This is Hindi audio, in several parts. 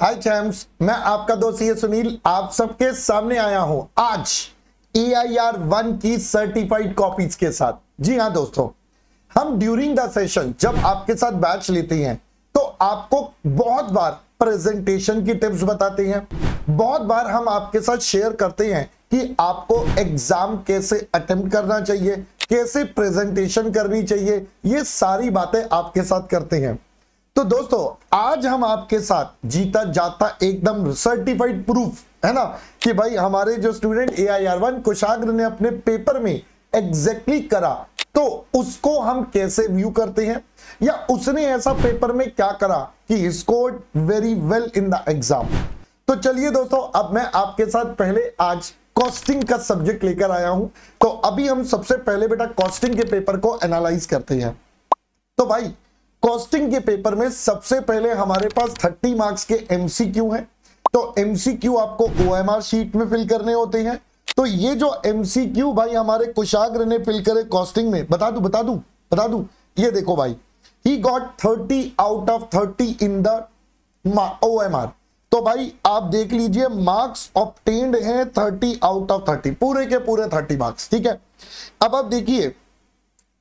हाय चैम्स, मैं आपका दोस्त ये सुनील आप सबके सामने आया हूं आज AIR 1 की सर्टिफाइड कॉपीज के साथ। जी हाँ दोस्तों, हम ड्यूरिंग द सेशन जब आपके साथ बैच लेते हैं तो आपको बहुत बार प्रेजेंटेशन की टिप्स बताते हैं, बहुत बार हम आपके साथ शेयर करते हैं कि आपको एग्जाम कैसे अटेम्प्ट करना चाहिए, कैसे प्रेजेंटेशन करनी चाहिए, ये सारी बातें आपके साथ करते हैं। तो दोस्तों आज हम आपके साथ जीता जाता एकदम सर्टिफाइड प्रूफ है ना कि भाई हमारे जो स्टूडेंट AIR 1 कुशाग्र ने अपने पेपर में एग्जैक्टली करा तो उसको हम कैसे व्यू करते हैं, या उसने ऐसा पेपर में क्या करा कि he scored very well in the exam. तो चलिए दोस्तों, अब मैं आपके साथ पहले आज कॉस्टिंग का सब्जेक्ट लेकर आया हूं। तो अभी हम सबसे पहले बेटा कॉस्टिंग के पेपर को एनालाइज करते हैं। तो भाई कॉस्टिंग के पेपर में सबसे पहले हमारे पास 30 मार्क्स के MCQ हैं। तो MCQ आपको OMR शीट में फिल करने होते हैं। तो ये जो MCQ भाई हमारे कुशाग्र ने फिल करे कॉस्टिंग में, बता दूं, ये देखो भाई, he got 30 out of 30 in the OMR। तो भाई आप देख लीजिए मार्क्स ऑब्टेन्ड हैं 30 आउट ऑफ 30, पूरे के पूरे 30 मार्क्स। ठीक है, अब आप देखिए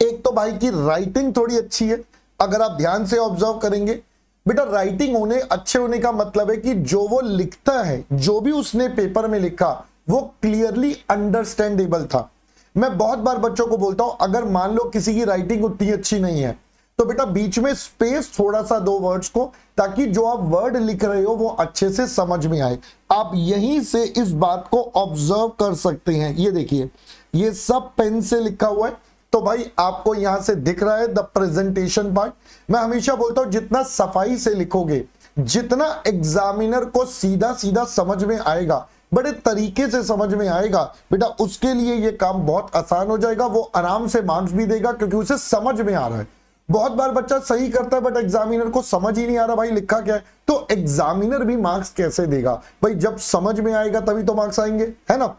एक तो भाई की राइटिंग थोड़ी अच्छी है। अगर आप ध्यान से ऑब्जर्व करेंगे बेटा, राइटिंग अच्छे होने का मतलब है कि जो वो लिखता है, जो भी उसने पेपर में लिखा वो क्लियरली अंडरस्टैंडेबल था। मैं बहुत बार बच्चों को बोलता हूं अगर मान लो किसी की राइटिंग उतनी अच्छी नहीं है तो बेटा बीच में स्पेस थोड़ा सा दो वर्ड्स को, ताकि जो आप वर्ड लिख रहे हो वो अच्छे से समझ में आए। आप यहीं से इस बात को ऑब्जर्व कर सकते हैं। ये देखिए ये सब पेन से लिखा हुआ है। तो भाई आपको यहां से दिख रहा है द प्रेजेंटेशन पार्ट। मैं हमेशा बोलता हूं जितना सफाई से लिखोगे, जितना एग्जामिनर को सीधा सीधा समझ में आएगा, बड़े तरीके से समझ में आएगा बेटा, उसके लिए ये काम बहुत आसान हो जाएगा। वो आराम से मार्क्स भी देगा क्योंकि उसे समझ में आ रहा है। बहुत बार बच्चा सही करता है बट एग्जामिनर को समझ ही नहीं आ रहा भाई लिखा क्या है, तो एग्जामिनर भी मार्क्स कैसे देगा भाई। जब समझ में आएगा तभी तो मार्क्स आएंगे, है ना।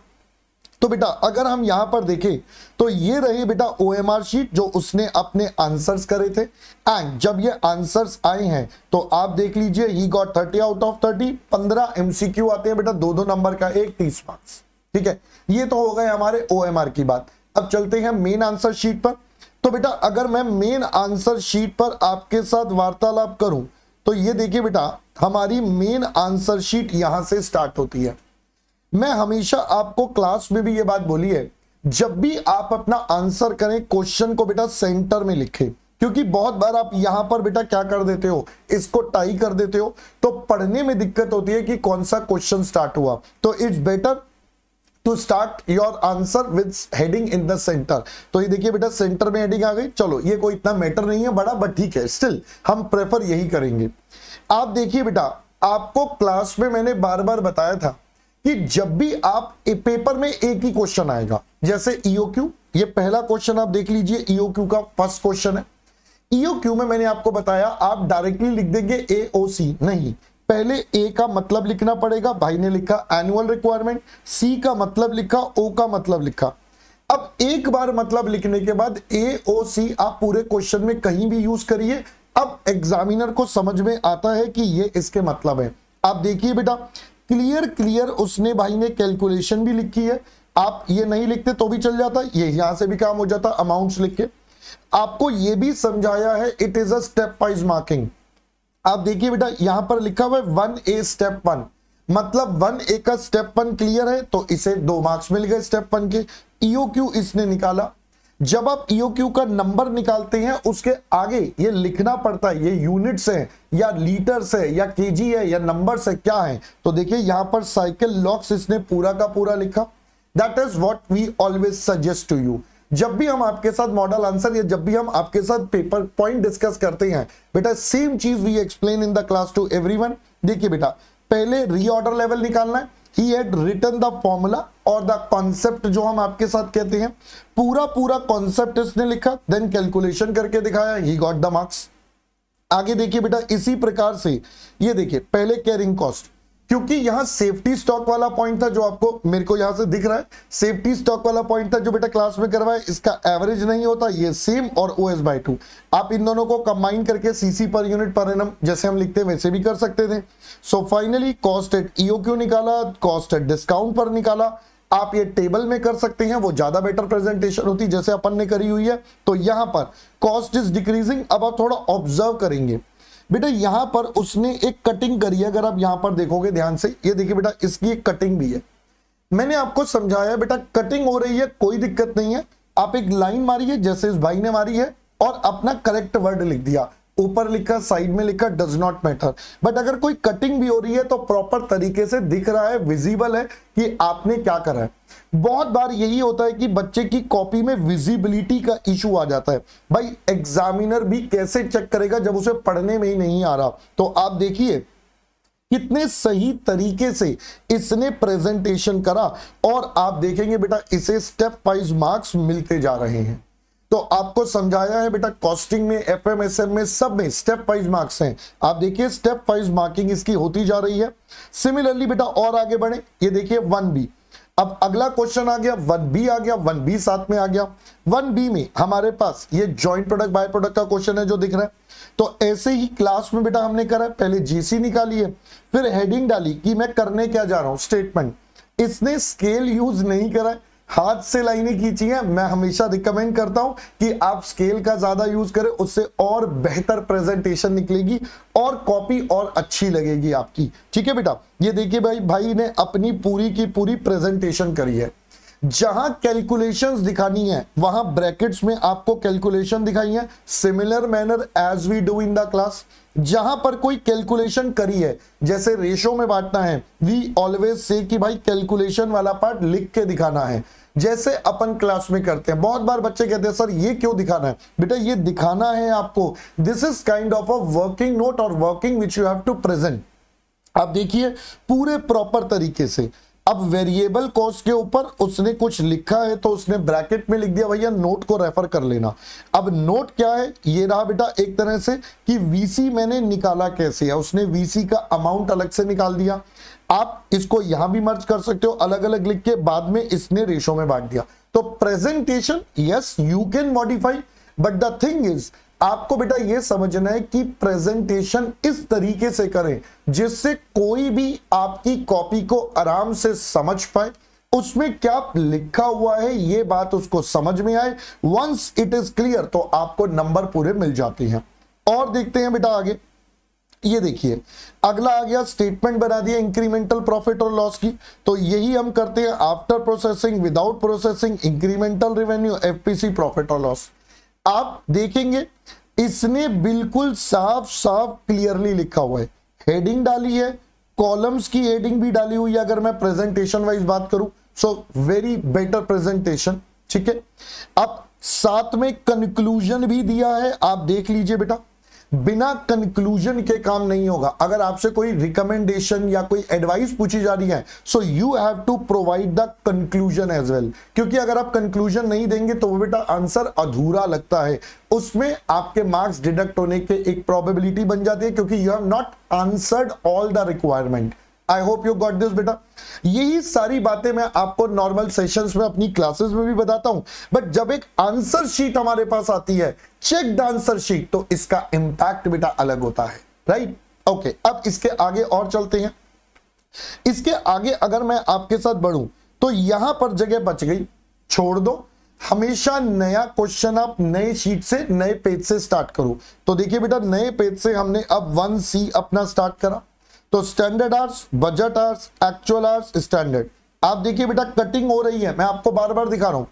तो बेटा अगर हम यहां पर देखें तो ये रही बेटा OMR शीट जो उसने अपने आंसर्स करे थे। एंड जब ये आंसर्स आए हैं तो आप देख लीजिए he got 30 out of 30, 15 MCQ आते हैं बेटा, 2-2 नंबर का, एक 30 मार्क्स। ठीक है, ये तो हो गए हमारे OMR की बात। अब चलते हैं मेन आंसर शीट पर। तो बेटा अगर मैं मेन आंसर शीट पर आपके साथ वार्तालाप करूं तो ये देखिए बेटा हमारी मेन आंसर शीट यहां से स्टार्ट होती है। मैं हमेशा आपको क्लास में भी ये बात बोली है, जब भी आप अपना आंसर करें क्वेश्चन को बेटा सेंटर में लिखें, क्योंकि बहुत बार आप यहां पर बेटा क्या कर देते हो, इसको टाई कर देते हो तो पढ़ने में दिक्कत होती है कि कौन सा क्वेश्चन स्टार्ट हुआ। तो it's better to start your answer with heading in the centre. तो ये देखिए बेटा सेंटर में हेडिंग आ गई। चलो ये कोई इतना मैटर नहीं है बड़ा, बट ठीक है, स्टिल हम प्रेफर यही करेंगे। आप देखिए बेटा आपको क्लास में मैंने बार बार बताया था कि जब भी आप पेपर में एक ही क्वेश्चन आएगा, जैसे EOQ, ये पहला क्वेश्चन आप देख लीजिए, EOQ का फर्स्ट क्वेश्चन है। EOQ में मैंने आपको बताया आप डायरेक्टली लिख देंगे AOC, नहीं, पहले A का मतलब लिखना पड़ेगा। भाई ने लिखा एनुअल रिक्वायरमेंट, C का मतलब लिखा, O का मतलब लिखा। अब एक बार मतलब लिखने के बाद AOC आप पूरे क्वेश्चन में कहीं भी यूज करिए, अब एग्जामिनर को समझ में आता है कि ये इसके मतलब है। आप देखिए बेटा क्लियर उसने भाई ने कैलकुलेशन भी लिखी है। आप ये नहीं लिखते तो भी चल जाता, ये यहां से भी काम हो जाता अमाउंट्स लिख के। आपको ये भी समझाया है it is a step wise marking. आप देखिए बेटा यहां पर लिखा हुआ है 1A स्टेप 1, मतलब 1A का स्टेप 1 क्लियर है तो इसे 2 मार्क्स मिल गए स्टेप 1 के। EOQ इसने निकाला। जब आप EOQ का नंबर निकालते हैं उसके आगे ये लिखना पड़ता है, ये यूनिट्स है या लीटर्स है या केजी है या नंबर से क्या है। तो देखिए यहां पर साइकिल लॉक्स इसने पूरा का पूरा लिखा। That is what we always suggest to you. जब भी हम आपके साथ मॉडल आंसर या जब भी हम आपके साथ पेपर पॉइंट डिस्कस करते हैं बेटा, सेम चीज we explain in the class to everyone. देखिए बेटा पहले रीऑर्डर लेवल निकालना है। He had written the formula और the concept जो हम आपके साथ कहते हैं, पूरा concept इसने लिखा, then calculation करके दिखाया, he got the marks। आगे देखिए बेटा इसी प्रकार से ये देखिए पहले carrying cost, क्योंकि यहां सेफ्टी स्टॉक वाला पॉइंट था जो आपको मेरे को यहां से दिख रहा है, सेफ्टी स्टॉक वाला पॉइंट था जो बेटा क्लास में करवाया, इसका एवरेज नहीं होता, ये सेम और OS/2 आप इन दोनों को कंबाइन करके CC per unit per annum जैसे हम लिखते हैं वैसे भी कर सकते थे। So finally cost at EO Q निकाला, कॉस्ट एट डिस्काउंट पर निकाला, आप ये टेबल में कर सकते हैं, वो ज्यादा बेटर प्रेजेंटेशन होती जैसे अपन ने करी हुई है। तो यहां पर कॉस्ट इज डिक्रीजिंग। अब आप थोड़ा ऑब्जर्व करेंगे बेटा, यहां पर उसने एक कटिंग करी है, अगर आप यहां पर देखोगे ध्यान से, ये देखिए बेटा इसकी एक कटिंग भी है। मैंने आपको समझाया बेटा कटिंग हो रही है कोई दिक्कत नहीं है, आप एक लाइन मारी है जैसे इस भाई ने मारी है और अपना करेक्ट वर्ड लिख दिया, ऊपर लिखा साइड में लिखा डज नॉट मैटर। बट अगर कोई कटिंग भी हो रही है तो प्रॉपर तरीके से दिख रहा है, विजिबल है कि आपने क्या करा है। बहुत बार यही होता है कि बच्चे की कॉपी में विजिबिलिटी का इशू आ जाता है, भाई एग्जामिनर भी कैसे चेक करेगा जब उसे पढ़ने में ही नहीं आ रहा। तो आप देखिए कितने सही तरीके से इसने प्रेजेंटेशन करा और आप देखेंगे बेटा इसे स्टेप वाइज मार्क्स मिलते जा रहे हैं। तो आपको समझाया है बेटा कॉस्टिंग में, एफएमएसएम में, सब में स्टेप वाइज मार्क्स हैं, आप देखिए स्टेप वाइज मार्किंग इसकी होती जा रही है। सिमिलरली बेटा और आगे बढ़े, ये देखिए 1B, अब अगला क्वेश्चन आ गया 1B आ गया, 1B साथ में आ गया। 1B में हमारे पास ये जॉइंट प्रोडक्ट बाय प्रोडक्ट का क्वेश्चन है जो दिख रहा है। तो ऐसे ही क्लास में बेटा हमने करा, पहले जीसी निकाली है, फिर हेडिंग डाली कि मैं करने क्या जा रहा हूं, स्टेटमेंट। इसने स्केल यूज नहीं करा, हाथ से लाइनें खींची हैं। मैं हमेशा रिकमेंड करता हूं कि आप स्केल का ज्यादा यूज करें, उससे और बेहतर प्रेजेंटेशन निकलेगी और कॉपी और अच्छी लगेगी आपकी। ठीक है बेटा, ये देखिए भाई ने अपनी पूरी की पूरी प्रेजेंटेशन करी है। जहां कैलकुलेशंस दिखानी है वहां ब्रैकेट्स में आपको कैलकुलेशन दिखाई है, similar manner as we do in the class. जहां पर कोई कैलकुलेशन करी है जैसे रेशो में बांटना है, वी ऑलवेज से कि भाई कैलकुलेशन वाला पार्ट लिख के दिखाना है, जैसे अपन क्लास में करते हैं। बहुत बार बच्चे कहते हैं सर ये क्यों दिखाना है, बेटा ये दिखाना है आपको, this is kind of a working note और working which you have to present. आप देखिए पूरे प्रॉपर तरीके से। अब वेरिएबल कॉस्ट के ऊपर उसने कुछ लिखा है तो उसने ब्रैकेट में लिख दिया भैया नोट को रेफर कर लेना। अब नोट क्या है, ये रहा बेटा एक तरह से कि वीसी मैंने निकाला कैसे है, उसने वीसी का अमाउंट अलग से निकाल दिया। आप इसको यहां भी मर्ज कर सकते हो अलग अलग लिख के, बाद में इसने रेशो में बांट दिया। तो presentation yes you can modify, but the thing is आपको बेटा ये समझना है कि प्रेजेंटेशन इस तरीके से करें जिससे कोई भी आपकी कॉपी को आराम से समझ पाए, उसमें क्या लिखा हुआ है ये बात उसको समझ में आए। वंस इट इज क्लियर तो आपको नंबर पूरे मिल जाते हैं। और देखते हैं बेटा आगे, ये देखिए अगला आ गया स्टेटमेंट बना दिया इंक्रीमेंटल प्रॉफिट और लॉस की। तो यही हम करते हैं after processing, without processing, incremental revenue, FPC, profit और लॉस। आप देखेंगे इसने बिल्कुल साफ साफ क्लियरली लिखा हुआ है, हेडिंग डाली है, कॉलम्स की हेडिंग भी डाली हुई है अगर मैं प्रेजेंटेशन वाइज बात करूं। So very better presentation. ठीक है, अब साथ में कंक्लूजन भी दिया है, आप देख लीजिए बेटा बिना कंक्लूजन के काम नहीं होगा। अगर आपसे कोई रिकमेंडेशन या कोई एडवाइस पूछी जा रही है so you have to provide the conclusion as well, क्योंकि अगर आप कंक्लूजन नहीं देंगे तो वो बेटा आंसर अधूरा लगता है, उसमें आपके मार्क्स डिडक्ट होने के एक प्रोबेबिलिटी बन जाती है क्योंकि you have not answered all the requirement. I hope you got this बेटा। यही सारी बातें मैं आपको नॉर्मल सेशंस में अपनी क्लासेस में भी बताता हूं, बट जब एक आंसर शीट हमारे पास आती है, चेक द आंसर शीट, तो इसका इंपैक्ट बेटा अलग होता है, राइट? ओके, अब इसके आगे और चलते हैं। इसके आगे अगर मैं आपके साथ बढ़ूं तो यहां पर जगह बच गई, छोड़ दो, हमेशा नया क्वेश्चन आप नए शीट से नए पेज से स्टार्ट करो। तो देखिए बेटा नए पेज से हमने अब 1C अपना स्टार्ट करा, तो standard hours, budget hours, actual hours, standard. आप देखिए बेटा कटिंग हो रही है, मैं आपको बार बार दिखा रहा हूं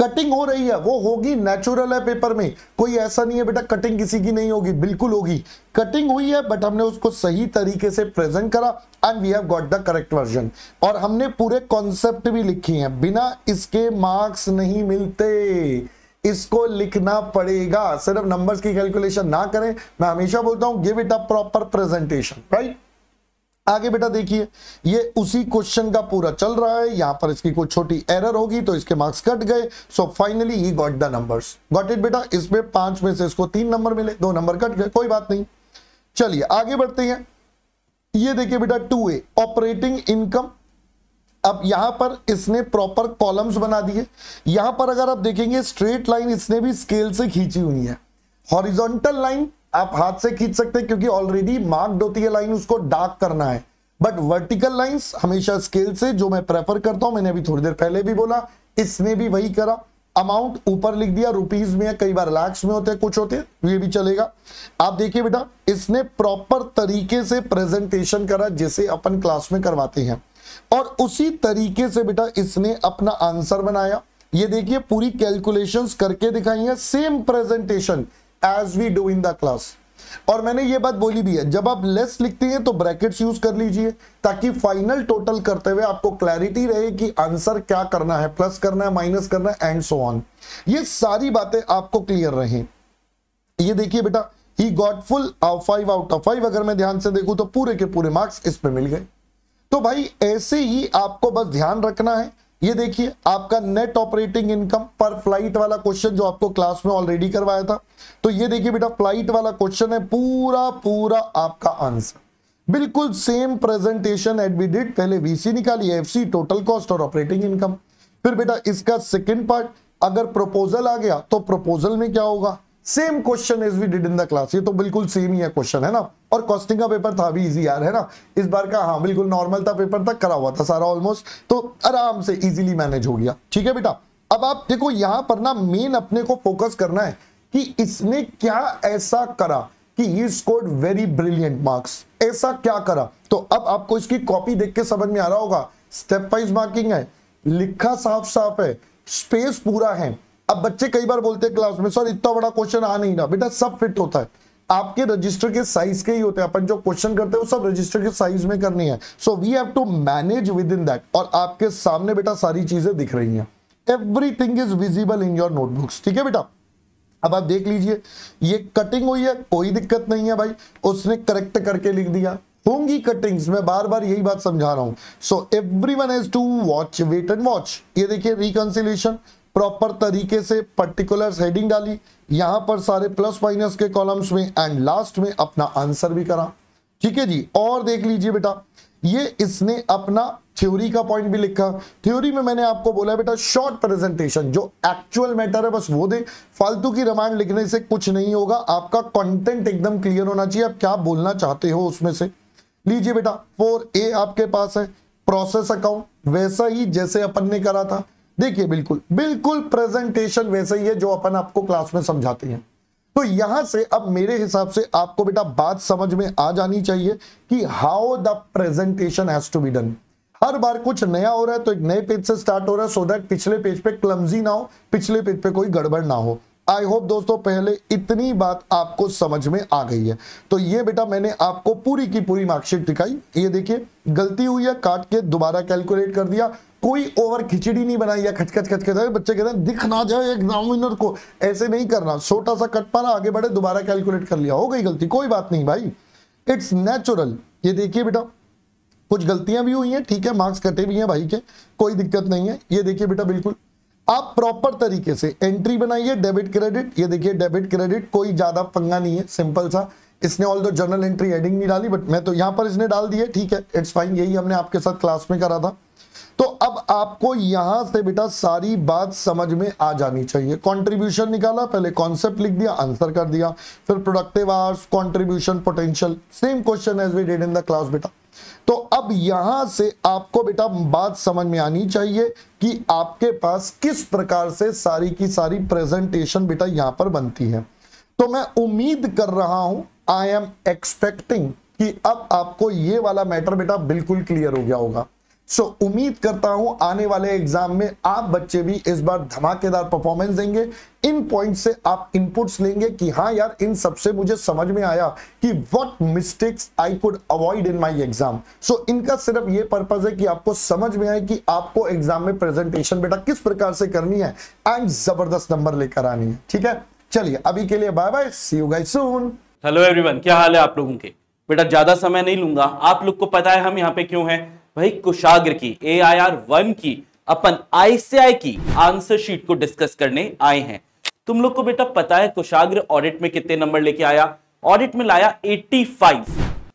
कटिंग हो रही है, वो होगी, नेचुरल है पेपर में, कोई ऐसा नहीं है बेटा कटिंग किसी की नहीं होगी, बिल्कुल होगी। कटिंग हुई है बट हमने उसको सही तरीके से प्रेजेंट करा and we have got the correct version. और हमने पूरे कॉन्सेप्ट भी लिखी है, बिना इसके मार्क्स नहीं मिलते, इसको लिखना पड़ेगा। सिर्फ नंबर्स की कैलकुलेशन ना करें, मैं हमेशा बोलता हूं give it a proper presentation, right? आगे बेटा देखिए ये उसी क्वेश्चन का पूरा चल रहा है, यहां पर इसकी कोई छोटी एरर होगी तो इसके मार्क्स कट गए। So finally he got the numbers, got it बेटा। इसमें 5 में से इसको 3 नंबर मिले, 2 नंबर कट गए, कोई बात नहीं। चलिए आगे बढ़ते हैं। ये देखिए बेटा 2A ऑपरेटिंग इनकम। अब यहां पर इसने प्रॉपर कॉलम्स बना दिए। यहां पर अगर आप देखेंगे स्ट्रेट लाइन इसने भी स्केल से खींची हुई है। हॉरिजॉन्टल लाइन आप हाथ से खींच सकते हैं क्योंकि ऑलरेडी मार्क्ड होती है लाइन, उसको डार्क करना है। बट वर्टिकल लाइंस हमेशा स्केल से, जो मैं प्रेफर करता हूं, मैंने अभी थोड़ी देर पहले भी बोला, इसने भी वही करा। अमाउंट ऊपर लिख दिया, रुपीज में है, कई बार लाख्स में होते हैं, कुछ होते हैं, ये भी चलेगा। आप देखिए बेटा इसने प्रॉपर तरीके से प्रेजेंटेशन करा जैसे अपन क्लास में करवाते हैं, और उसी तरीके से बेटा इसने अपना आंसर बनाया। ये देखिए पूरी कैलकुलेशंस करके दिखाई है, same presentation as we do in the class. और मैंने ये बात बोली भी है, जब आप लेस लिखते हैं तो ब्रैकेट्स यूज कर लीजिए ताकि फाइनल टोटल करते हुए आपको क्लैरिटी रहे कि आंसर क्या करना है, प्लस करना है, माइनस करना है, एंड सो ऑन। ये सारी बातें आपको क्लियर रहें। ये देखिए बेटा he got full 5 out of 5। अगर मैं ध्यान से देखूं तो पूरे के पूरे मार्क्स इसमें मिल गए। तो भाई ऐसे ही आपको बस ध्यान रखना है। ये देखिए आपका नेट ऑपरेटिंग इनकम पर फ्लाइट वाला क्वेश्चन जो आपको क्लास में ऑलरेडी करवाया था, तो ये देखिए बेटा फ्लाइट वाला क्वेश्चन है, पूरा पूरा आपका आंसर, बिल्कुल same presentation at we did. पहले वीसी निकाली, एफसी, टोटल कॉस्ट और ऑपरेटिंग इनकम। फिर बेटा इसका सेकंड पार्ट, अगर प्रपोजल आ गया तो प्रपोजल में क्या होगा, same question as we did in the class. ये तो बिल्कुल सेम ही है क्वेश्चन, है ना। और कॉस्टिंग का पेपर था भी इजी यार, है ना, इस बार का। हाँ बिल्कुल नॉर्मल था, पेपर तक करा हुआ था सारा ऑलमोस्ट, तो आराम से इजीली मैनेज हो गया। ठीक है बेटा, अब आप देखो यहाँ पर ना मेन अपने को फोकस करना है कि इसने क्या ऐसा करा कि ये स्कोर्ड वेरी ब्रिलियंट मार्क्स, ऐसा क्या करा। तो अब आपको इसकी कॉपी देख के समझ में आ रहा होगा, स्टेप वाइज मार्किंग है, लिखा साफ साफ है, स्पेस पूरा है। अब बच्चे कई बार बोलते हैं क्लास में, सर इतना बड़ा क्वेश्चन आ नहीं रहा। बेटा सब फिट होता है, आपके रजिस्टर के साइज के ही होते हैं, अपन जो क्वेश्चन करते हैं वो सब रजिस्टर के साइज में करनी है। So we have to manage within that, और आपके सामने बेटा सारी चीजें दिख रही हैं, everything is visible in your notebooks. ठीक है बेटा, अब आप देख लीजिए ये कटिंग हुई है, कोई दिक्कत नहीं है भाई, उसने करेक्ट करके लिख दिया, होंगी कटिंग्स, मैं बार बार यही बात समझा रहा हूँ। So everyone has to watch, wait and watch. ये देखिए रिकंसिलिएशन प्रॉपर तरीके से, पर्टिकुलर्स हेडिंग डाली, यहां पर सारे प्लस माइनस के कॉलम्स में, एंड लास्ट में अपना आंसर भी करा। ठीक है जी, और देख लीजिए बेटा ये इसने अपना थ्योरी का पॉइंट भी लिखा। थ्योरी में मैंने आपको बोला बेटा शॉर्ट प्रेजेंटेशन, जो एक्चुअल मैटर है बस वो दे, फालतू की रामायण लिखने से कुछ नहीं होगा। आपका कंटेंट एकदम क्लियर होना चाहिए, आप क्या बोलना चाहते हो उसमें से। लीजिए बेटा 4A आपके पास है, प्रोसेस अकाउंट वैसा ही जैसे अपन ने करा था। देखिए बिल्कुल बिल्कुल प्रेजेंटेशन वैसे ही है जो अपन आपको क्लास में समझाते हैं। तो यहां से अब मेरे हिसाब से आपको बेटा बात समझ में आ जानी चाहिए कि how the presentation has to be done. हर बार कुछ नया हो रहा है तो एक नए पेज से स्टार्ट हो रहा है, सो दैट पिछले पेज पे क्लमजी ना हो, पिछले पेज पे कोई गड़बड़ ना हो। आई होप दोस्तों पहले इतनी बात आपको समझ में आ गई है। तो ये बेटा मैंने आपको पूरी की पूरी मार्कशीट दिखाई। ये देखिए गलती हुई है, काट के दोबारा कैलकुलेट कर दिया, कोई ओवर खिचड़ी नहीं बनाई है, खचखच खचखच। बच्चे कहते हैं दिख ना जाए एग्जामिनर को, ऐसे नहीं करना, छोटा सा कट पाना, आगे बढ़े, दोबारा कैलकुलेट कर लिया, हो गई गलती, कोई बात नहीं भाई, इट्स नेचुरल। ये देखिए बेटा कुछ गलतियां भी हुई हैं, ठीक है, मार्क्स कटे भी हैं भाई के, कोई दिक्कत नहीं है। ये देखिए बेटा बिल्कुल आप प्रॉपर तरीके से एंट्री बनाइए, डेबिट क्रेडिट। ये देखिए डेबिट क्रेडिट कोई ज्यादा पंगा नहीं है, सिंपल सा। इसने ऑल दो जर्नल एंट्री हेडिंग नहीं डाली, बट मैं तो यहां पर इसने डाल दिए, ठीक है, इट्स फाइन, यही हमने आपके साथ क्लास में करा था। तो अब आपको यहां से बेटा सारी बात समझ में आ जानी चाहिए। कंट्रीब्यूशन निकाला, पहले कॉन्सेप्ट लिख दिया, आंसर कर दिया, फिर productive hours, contribution potential, same question as we did in the class बेटा। तो अब यहां से आपको बेटा बात समझ में आनी चाहिए कि आपके पास किस प्रकार से सारी की सारी प्रेजेंटेशन बेटा यहां पर बनती है। तो मैं उम्मीद कर रहा हूं, आई एम एक्सपेक्टिंग कि अब आपको ये वाला मैटर बेटा बिल्कुल क्लियर हो गया होगा। सो उम्मीद करता हूं आने वाले एग्जाम में आप बच्चे भी इस बार धमाकेदार परफॉर्मेंस देंगे। इन पॉइंट से आप इनपुट्स लेंगे कि हाँ यार इन सबसे मुझे समझ में आया कि what mistakes I could avoid in my exam. सो इनका सिर्फ ये पर्पस है कि आपको समझ में आए कि आपको एग्जाम में प्रेजेंटेशन बेटा किस प्रकार से करनी है एंड जबरदस्त नंबर लेकर आनी है। ठीक है, चलिए अभी के लिए bye bye, see you guys soon. Hello everyone, क्या हाल है आप लोगों के। बेटा ज्यादा समय नहीं लूंगा, आप लोग को पता है हम यहाँ पे क्यों है भाई। कुशाग्र की AIR 1 की अपन ICAI की आंसर शीट को डिस्कस करने आए हैं। तुम लोग को बेटा पता है कुशाग्र ऑडिट में कितने नंबर लेके आया, ऑडिट में लाया 85।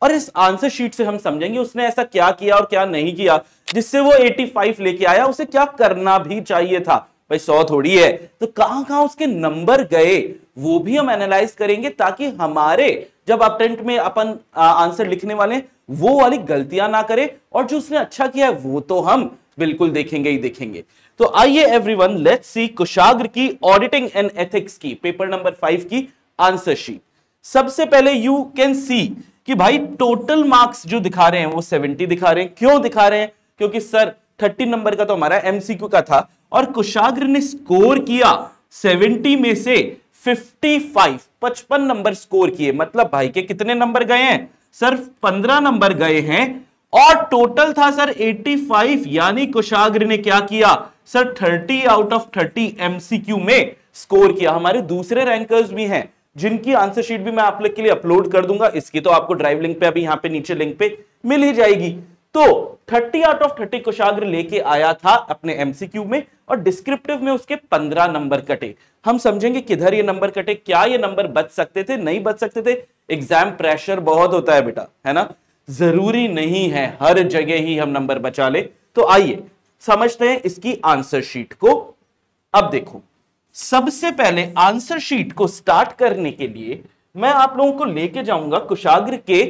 और इस आंसर शीट से हम समझेंगे उसने ऐसा क्या किया और क्या नहीं किया जिससे वो 85 लेके आया, उसे क्या करना भी चाहिए था। भाई 100 थोड़ी है, तो कहां कहां उसके नंबर गए वो भी हम एनालाइज करेंगे, ताकि हमारे जब अटेम्प्ट में अपन आंसर लिखने वाले वो वाली गलतियां ना करें, और जो उसने अच्छा किया है वो तो हम बिल्कुल देखेंगे ही देखेंगे। तो आइए एवरीवन, लेट्स सी कुशाग्र की ऑडिटिंग एंड एथिक्स की पेपर नंबर 5 की आंसर शीट। सबसे पहले यू कैन सी कि भाई टोटल मार्क्स जो दिखा रहे हैं वो 70 दिखा रहे हैं। क्यों दिखा रहे हैं? क्योंकि सर 30 नंबर का तो हमारा एमसीक्यू का था और कुशाग्र ने स्कोर किया 70 में से 55, 55 नंबर स्कोर किए। मतलब भाई के कितने नंबर गए हैं सर? 15 नंबर गए हैं और टोटल था सर 85, यानी कुशाग्र ने क्या किया सर 30 आउट ऑफ 30 एमसीक्यू में स्कोर किया। हमारे दूसरे रैंकर्स भी हैं जिनकी आंसर शीट भी मैं आप लोग के लिए अपलोड कर दूंगा, इसकी तो आपको ड्राइव लिंक पे अभी यहाँ पे नीचे लिंक पे मिल ही जाएगी। तो 30 आउट ऑफ 30 कुशाग्र लेके आया था अपने एमसीक्यू में और डिस्क्रिप्टिव में उसके 15 नंबर कटे। हम समझेंगे किधर ये नंबर कटे, क्या ये नंबर बच सकते थे, नहीं बच सकते थे। एग्जाम प्रेशर बहुत होता है बेटा, है ना, जरूरी नहीं है हर जगह ही हम नंबर बचा ले। तो आइए समझते हैं इसकी आंसर शीट को। अब देखो, सबसे पहले आंसर शीट को स्टार्ट करने के लिए मैं आप लोगों को लेके जाऊंगा कुशाग्र के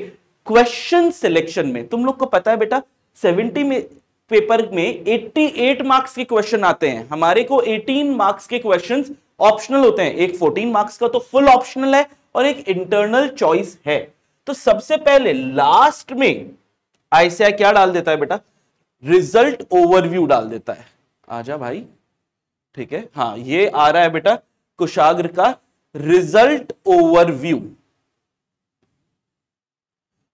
क्वेश्चन सिलेक्शन में। तुम लोग को पता है बेटा 70 में पेपर में 88 मार्क्स के क्वेश्चन आते हैं, हमारे को 18 मार्क्स के क्वेश्चंस ऑप्शनल होते हैं। एक 14 मार्क्स का तो फुल ऑप्शनल है और एक इंटरनल चॉइस है। तो सबसे पहले लास्ट में आईसीएआई क्या डाल देता है बेटा? रिजल्ट ओवरव्यू डाल देता है। आजा भाई, ठीक है, हाँ ये आ रहा है बेटा कुशाग्र का रिजल्ट ओवरव्यू।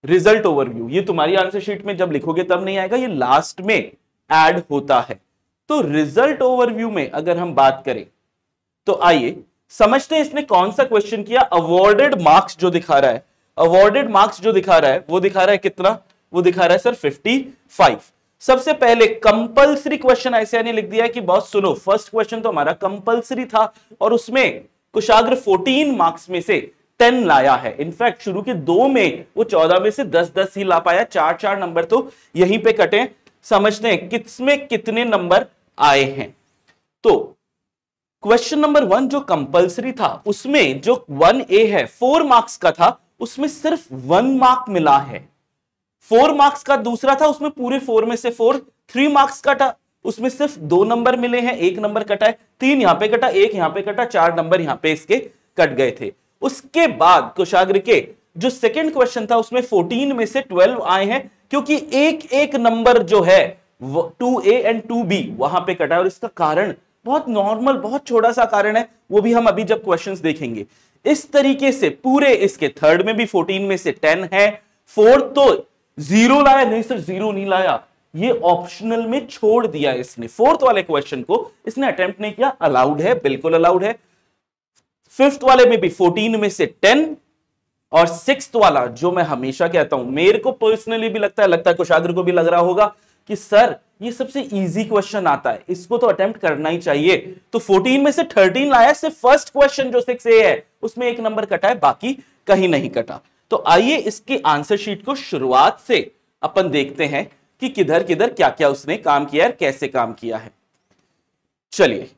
रिजल्ट ओवरव्यू ये तुम्हारी आंसर शीट में जब लिखोगे तब नहीं आएगा, ये लास्ट में ऐड होता है। तो रिजल्ट ओवरव्यू में अगर हम बात करें तो आइए समझते हैं इसने कौन सा क्वेश्चन किया। अवॉर्डेड मार्क्स जो दिखा रहा है, अवॉर्डेड मार्क्स जो दिखा रहा है वो दिखा रहा है कितना? वो दिखा रहा है सर 55। सबसे पहले कंपल्सरी क्वेश्चन आईसीआई ने लिख दिया है कि बॉस सुनो, फर्स्ट क्वेश्चन तो हमारा कंपल्सरी था और उसमें कुशाग्र 14 मार्क्स में से 10 लाया है। इनफैक्ट शुरू के 2 में वो 14 में से 10-10 ही ला पाया, 4-4 नंबर तो यहीं पे कटे। समझते हैं किसमें कितने नंबर आए हैं। तो क्वेश्चन नंबर 1 जो कंपल्सरी था उसमें जो 1A है 4 मार्क्स का था, उसमें सिर्फ 1 मार्क मिला है। 4 मार्क्स का दूसरा था, उसमें पूरे 4 में से 4 3 मार्क्स का था, उसमें सिर्फ 2 नंबर मिले हैं, 1 नंबर कटा है, 3 यहां पे कटा, 1 यहां पे कटा, 4 नंबर यहां पे इसके कट गए थे। उसके बाद कुशाग्र के जो सेकंड क्वेश्चन था उसमें 14 में से 12 आए हैं, क्योंकि एक एक नंबर जो है 2A एंड 2B वहां पे कटा है और इसका कारण बहुत नॉर्मल, बहुत छोटा सा कारण है, वो भी हम अभी जब क्वेश्चंस देखेंगे। इस तरीके से पूरे इसके थर्ड में भी 14 में से 10 है, फोर्थ तो 0 लाया, नहीं सर 0 नहीं लाया, ये ऑप्शनल में छोड़ दिया इसने। फोर्थ वाले क्वेश्चन को इसने अटेम्प्ट नहीं किया, अलाउड है, बिल्कुल अलाउड है। फिफ्थ वाले में भी 14 में से 10 और सिक्स्थ वाला जो मैं हमेशा कहता हूं, मेरे को पर्सनली भी लगता है कुशाग्र को भी लग रहा होगा कि सर ये सबसे इजी क्वेश्चन आता है, इसको तो अटेम्प्ट करना ही चाहिए। तो 14 में से 13 लाया, सिर्फ फर्स्ट क्वेश्चन जो 6A है उसमें 1 नंबर कटा है, बाकी कहीं नहीं कटा। तो आइए इसकी आंसर शीट को शुरुआत से अपन देखते हैं कि किधर किधर क्या क्या उसने काम किया है, कैसे काम किया है। चलिए,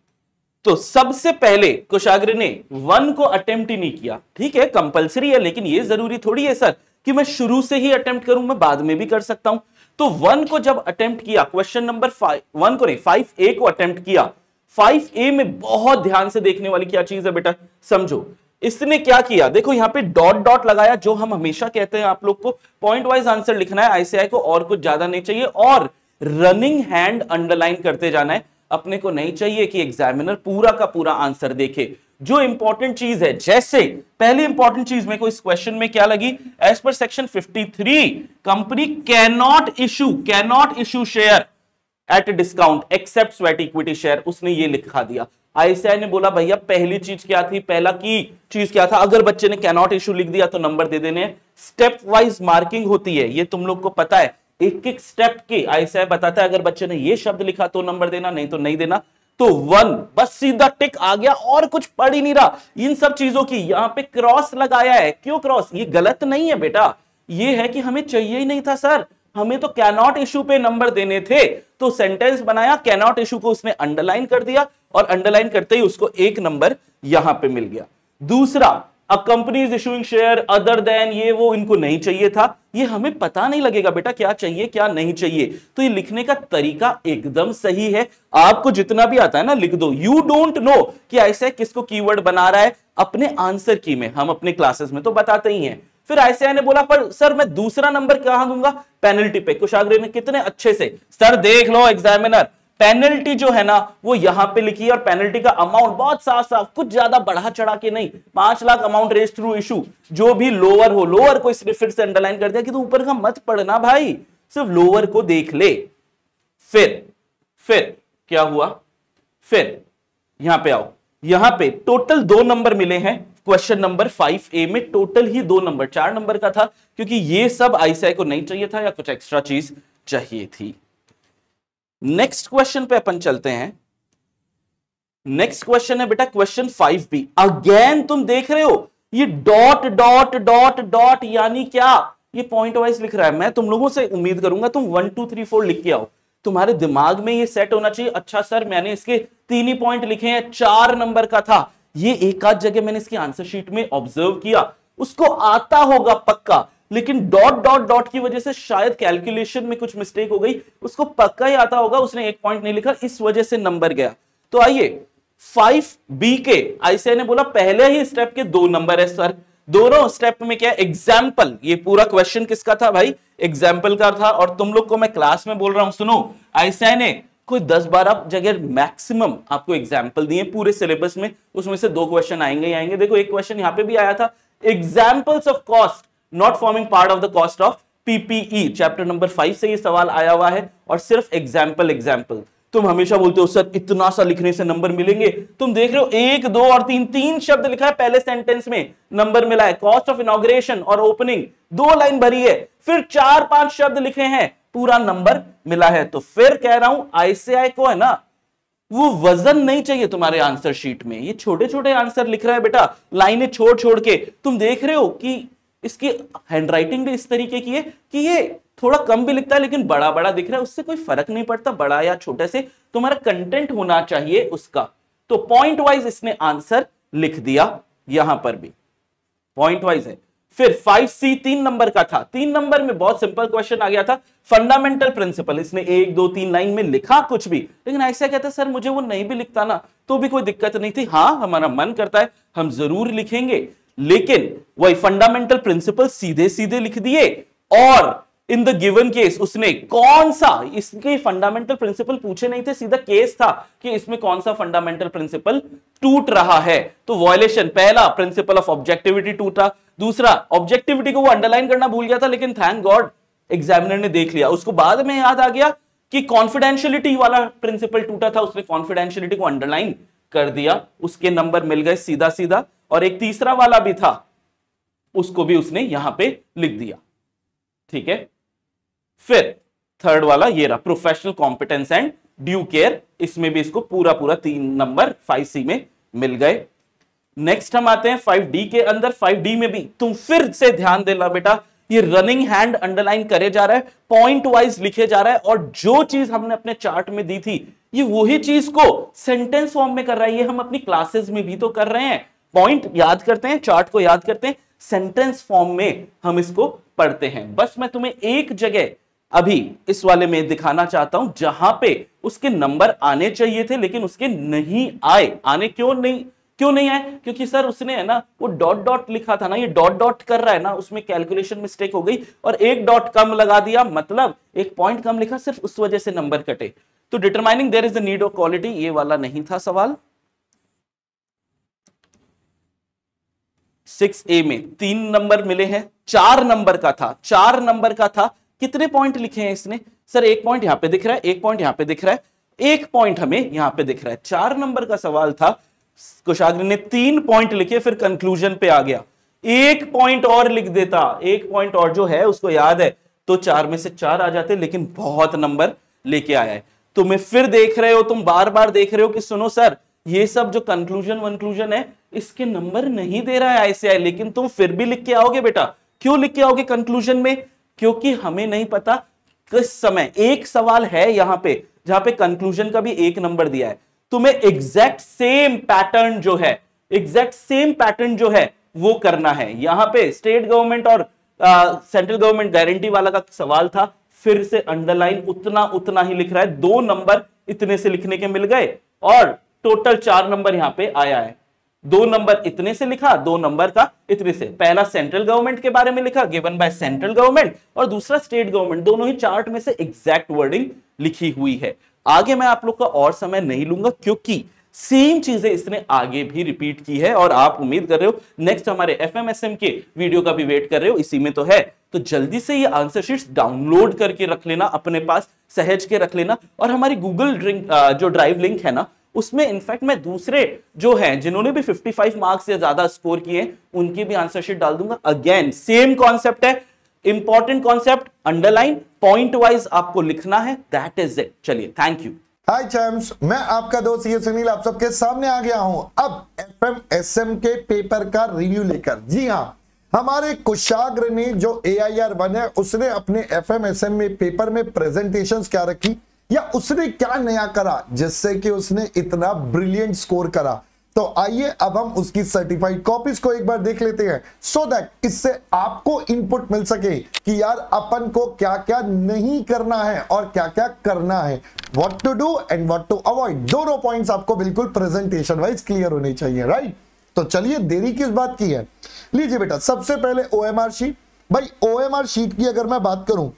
तो सबसे पहले कुशाग्र ने 1 को अटेम्प्ट ही नहीं किया। ठीक है, कंपलसरी है, लेकिन ये जरूरी थोड़ी है सर कि मैं शुरू से ही अटेम्प्ट करूं, मैं बाद में भी कर सकता हूं। तो 1 को जब अटेम्प्ट किया, क्वेश्चन नंबर 5A को अटेम्प्ट किया। 5A में बहुत ध्यान से देखने वाली क्या चीज है बेटा, समझो इसने क्या किया। देखो यहाँ पे डॉट डॉट लगाया, जो हम हमेशा कहते हैं आप लोग को पॉइंट वाइज आंसर लिखना है आईसीआई को, और कुछ ज्यादा नहीं चाहिए, और रनिंग हैंड अंडरलाइन करते जाना है। अपने को नहीं चाहिए कि एग्जामिनर पूरा का पूरा आंसर देखे, जो इंपॉर्टेंट चीज है। जैसे पहली इंपॉर्टेंट चीज मेरे को इस क्वेश्चन में क्या लगी, एज पर section 53 company can not issue share at discount except sweat equity share, उसने ये लिखा दिया। आईसीआई ने बोला भैया पहली चीज क्या थी, पहला की चीज क्या था, अगर बच्चे ने कैन नॉट इशू लिख दिया तो नंबर दे देने। स्टेप वाइज मार्किंग होती है, ये तुम लोग को पता है, एक एक स्टेप के आईसीआई बताता है। अगर बच्चे ने ये शब्द लिखा तो नंबर देना, नहीं तो नहीं देना। तो 1 बस सीधा टिक आ गया और कुछ पढ़ ही नहीं रहा इन सब चीजों की। यहां पे क्रॉस लगाया है, क्यों क्रॉस? ये गलत नहीं है बेटा, ये है कि हमें चाहिए ही नहीं था सर, हमें तो कैनॉट इशू पे नंबर देने थे। तो सेंटेंस बनाया, कैनॉट इशू को उसने अंडरलाइन कर दिया और अंडरलाइन करते ही उसको एक नंबर यहां पे मिल गया। दूसरा, अ companies issuing share other than, ये वो इनको नहीं चाहिए था, ये हमें पता नहीं लगेगा बेटा क्या चाहिए क्या नहीं चाहिए। तो ये लिखने का तरीका एकदम सही है, आपको जितना भी आता है ना लिख दो। यू डोंट नो कि ऐसे किसको कीवर्ड बना रहा है, अपने आंसर की में हम अपने क्लासेस में तो बताते ही हैं। फिर आईसीआई ने बोला पर सर मैं दूसरा नंबर कहां दूंगा, पेनल्टी पे। कुशाग्रे ने कितने अच्छे से, सर देख लो एग्जामिनर, पेनल्टी जो है ना वो यहां पे लिखी है और पेनल्टी का अमाउंट बहुत साफ साफ, कुछ ज्यादा बढ़ा चढ़ा के नहीं, 5 lakh amount raise through issue, जो भी लोअर हो, लोअर को इसने फिर से अंडरलाइन कर दिया कि तू ऊपर का मत पढ़ना भाई, सिर्फ लोअर को देख ले। फिर क्या हुआ, फिर यहां पे आओ, यहां पे टोटल 2 नंबर मिले हैं क्वेश्चन नंबर 5A में, टोटल ही 2 नंबर, 4 नंबर का था क्योंकि ये सब आईसीआई को नहीं चाहिए था या कुछ एक्स्ट्रा चीज चाहिए थी। नेक्स्ट क्वेश्चन पे अपन चलते हैं। नेक्स्ट क्वेश्चन है बेटा क्वेश्चन 5B। अगेन तुम देख रहे हो ये डॉट डॉट डॉट डॉट, यानी क्या ये पॉइंट वाइज लिख रहा है। मैं तुम लोगों से उम्मीद करूंगा तुम 1 2 3 4 लिख के आओ, तुम्हारे दिमाग में ये सेट होना चाहिए। अच्छा सर मैंने इसके 3 ही पॉइंट लिखे हैं, 4 नंबर का था, ये एक आध जगह मैंने इसकी आंसर शीट में ऑब्जर्व किया, उसको आता होगा पक्का, लेकिन डॉट डॉट डॉट की वजह से शायद कैलकुलेशन में कुछ मिस्टेक हो गई, उसको पक्का ही आता होगा, उसने एक पॉइंट नहीं लिखा, इस वजह से नंबर गया। तो आइए 5B के आईसीआई ने बोला पहले ही स्टेप के 2 नंबर है सर, दोनों स्टेप में क्या एग्जाम्पल, ये पूरा क्वेश्चन किसका था भाई, एग्जाम्पल का था। और तुम लोग को मैं क्लास में बोल रहा हूं, सुनो आईसीआई ने कोई 10-12 जगह मैक्सिमम आपको एग्जाम्पल दिए पूरे सिलेबस में, उसमें से 2 क्वेश्चन आएंगे ही आएंगे। देखो एक क्वेश्चन यहाँ पे भी आया था, examples of cost not forming part of the cost of PPE, chapter number 5 से ये सवाल आया हुआ है। और सिर्फ एग्जाम्पल तुम हमेशा बोलते हो सर इतना सा लिखने से नंबर मिलेंगे, तुम देख रहे हो 1 2 और 3 शब्द लिखा है पहले सेंटेंस में, नंबर मिला है। कॉस्ट ऑफ इनॉग्रेशन और ओपनिंग 2 लाइन भरी है, फिर 4-5 शब्द लिखे हैं, पूरा नंबर मिला है। तो फिर कह रहा हूं आईसीआई को है ना वो वजन नहीं चाहिए तुम्हारे आंसर शीट में, ये छोटे छोटे आंसर लिख रहा है बेटा, लाइनें छोड़ छोड़ के। तुम देख रहे हो कि इसकी हैंडराइटिंग भी इस तरीके की है कि ये थोड़ा कम भी लिखता है लेकिन बड़ा बड़ा दिख रहा है, उससे कोई फर्क नहीं पड़ता बड़ा या छोटे से, तुम्हारा कंटेंट होना चाहिए उसका। तो पॉइंट वाइज इसने आंसर लिख दिया, यहां पर भी पॉइंट वाइज है। फिर 5C 3 नंबर का था, 3 नंबर में बहुत सिंपल क्वेश्चन आ गया था, फंडामेंटल प्रिंसिपल, इसने 1 2 3 लाइन में लिखा कुछ भी, लेकिन ऐसा कहता सर मुझे वो नहीं भी लिखता ना तो भी कोई दिक्कत नहीं थी, हाँ हमारा मन करता है हम जरूर लिखेंगे, लेकिन वही फंडामेंटल प्रिंसिपल सीधे सीधे लिख दिए। और इन द गिवन केस उसने कौन सा, इसके फंडामेंटल प्रिंसिपल पूछे नहीं थे, सीधा केस था कि इसमें कौन सा फंडामेंटल प्रिंसिपल टूट रहा है। तो वॉयलेशन, पहला प्रिंसिपल ऑफ ऑब्जेक्टिविटी टूटा, दूसरा ऑब्जेक्टिविटी को वो अंडरलाइन करना भूल गया था लेकिन थैंक गॉड एग्जामिनर ने देख लिया, उसको बाद में याद आ गया कि कॉन्फिडेंशियलिटी वाला प्रिंसिपल टूटा था, उसने कॉन्फिडेंशियलिटी को अंडरलाइन कर दिया, उसके नंबर मिल गए सीधा सीधा। और एक तीसरा वाला भी था, उसको भी उसने यहां पे लिख दिया, ठीक है। फिर थर्ड वाला ये रहा, professional competence and due care, इसमें भी इसको पूरा पूरा 3 नंबर 5C में मिल गए। नेक्स्ट हम आते हैं 5D के अंदर। 5D में भी तुम फिर से ध्यान देना बेटा, ये रनिंग हैंड अंडरलाइन करे जा रहा है, पॉइंट वाइज लिखे जा रहा है, और जो चीज हमने अपने चार्ट में दी थी ये वही चीज को सेंटेंस फॉर्म में कर रहा है। ये हम अपनी क्लासेस में भी तो कर रहे हैं, पॉइंट याद करते हैं, चार्ट को याद करते हैं, सेंटेंस फॉर्म में हम इसको पढ़ते हैं। बस मैं तुम्हें एक जगह अभी इस वाले में दिखाना चाहता हूं जहां पे उसके नंबर आने चाहिए थे लेकिन उसके नहीं आए। आने क्यों नहीं आए, क्योंकि सर उसने है ना वो डॉट डॉट लिखा था ना, ये डॉट डॉट कर रहा है ना, उसमें कैलकुलेशन मिस्टेक हो गई और 1 डॉट कम लगा दिया, मतलब 1 पॉइंट कम लिखा, सिर्फ उस वजह से नंबर कटे। तो determining there is a need of quality, ये वाला नहीं था सवाल। 6A में 3 नंबर मिले हैं, 4 नंबर का था, 4 नंबर का था, कितने पॉइंट लिखे हैं इसने, सर 1 पॉइंट यहाँ पे दिख रहा है, 1 पॉइंट यहाँ पे दिख रहा है, 1 पॉइंट हमें यहाँ पे दिख रहा है, 4 नंबर का सवाल था। कुशाग्र ने 3 पॉइंट लिखे, फिर कंक्लूजन पे आ गया, 1 पॉइंट और लिख देता, 1 पॉइंट और जो है उसको याद है तो 4 में से 4 आ जाते, लेकिन बहुत नंबर लेके आया है। तो मैं फिर देख रहे हो, तुम बार बार देख रहे हो कि सुनो सर ये सब जो कंक्लूजन वनक्लूजन है इसके नंबर नहीं दे रहा है आईसीआई, लेकिन तुम फिर भी लिख के आओगे बेटा, क्यों लिख के आओगे कंक्लूजन में? क्योंकि हमें नहीं पता किस समय, एक सवाल है यहां पे जहां पे कंक्लूजन का भी एक नंबर दिया है, तुम्हें एग्जैक्ट सेम पैटर्न जो है, एग्जैक्ट सेम पैटर्न जो है वो करना है। यहां पे स्टेट गवर्नमेंट और सेंट्रल गवर्नमेंट गारंटी वाला का सवाल था, फिर से अंडरलाइन उतना उतना ही लिख रहा है, 2 नंबर इतने से लिखने के मिल गए और टोटल 4 नंबर यहां पे आया है। 2 नंबर इतने से लिखा, 2 नंबर का इतने से, पहला सेंट्रल गवर्नमेंट के बारे में लिखा गिवन बाय सेंट्रल गवर्नमेंट और दूसरा स्टेट गवर्नमेंट, दोनों ही चार्ट में से एग्जैक्ट वर्डिंग लिखी हुई है। आगे मैं आप लोग का और समय नहीं लूंगा क्योंकि सेम चीजें इसने आगे भी रिपीट की है और आप उम्मीद कर रहे हो नेक्स्ट हमारे एफएमएसएम के वीडियो का भी वेट कर रहे हो, इसी में तो है। तो जल्दी से ये आंसर शीट्स डाउनलोड करके रख लेना, अपने पास सहेज के रख लेना और हमारी गूगल जो ड्राइव लिंक है ना उसमें इनफैक्ट मैं दूसरे जो हैं जिन्होंने भी 55 मार्क्स या ज्यादा स्कोर किए हैं उनकी भी आंसर शीट डाल दूंगा। अगेन सेम कॉन्सेप्ट है, important concept underline point wise आपको लिखना है, दैट इज इट। चलिए थैंक यू। हाय चैम्स, मैं आपका दोस्त ये सुनील आप सबके सामने आ गया हूं अब एफएमएसएम के पेपर का रिव्यू लेकर। जी हाँ, हमारे कुशाग्र ने जो AIR 1 है उसने अपने एफएमएसएम में पेपर में प्रेजेंटेशंस क्या रखी या उसने क्या नया करा जिससे कि उसने इतना ब्रिलियंट स्कोर करा। तो आइए अब हम उसकी सर्टिफाइड कॉपीज को एक बार देख लेते हैं सो दैट इससे आपको इनपुट मिल सके कि यार अपन को क्या क्या नहीं करना है और क्या क्या करना है, what to do and what to avoid. दोनों पॉइंट्स आपको बिल्कुल प्रेजेंटेशन वाइज क्लियर होने चाहिए, राइट। तो चलिए देरी किस बात की है, लीजिए बेटा सबसे पहले OMR शीट। भाई OMR शीट की अगर मैं बात करूं